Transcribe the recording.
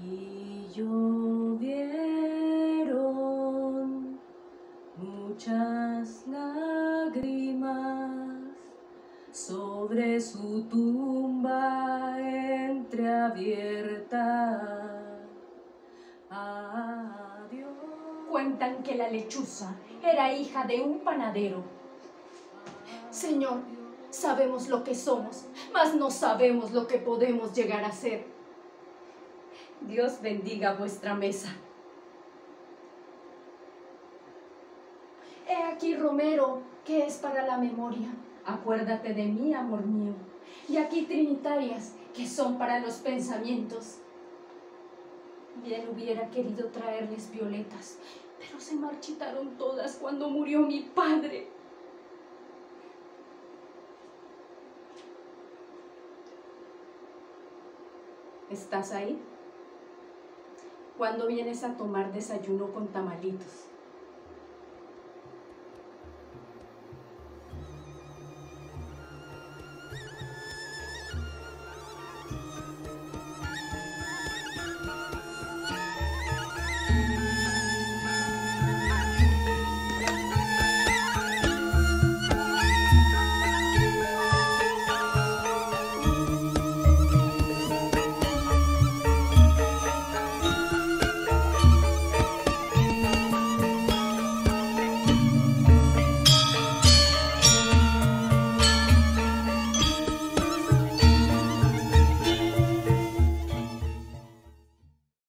Y llovieron muchas lágrimas sobre su tumba entreabierta. Adiós. Cuentan que la lechuza era hija de un panadero. Señor, sabemos lo que somos, mas no sabemos lo que podemos llegar a ser. Dios bendiga vuestra mesa. He aquí romero, que es para la memoria. Acuérdate de mí, amor mío. Y aquí trinitarias, que son para los pensamientos. Bien hubiera querido traerles violetas, pero se marchitaron todas cuando murió mi padre. ¿Estás ahí? ¿Cuándo vienes a tomar desayuno con tamalitos?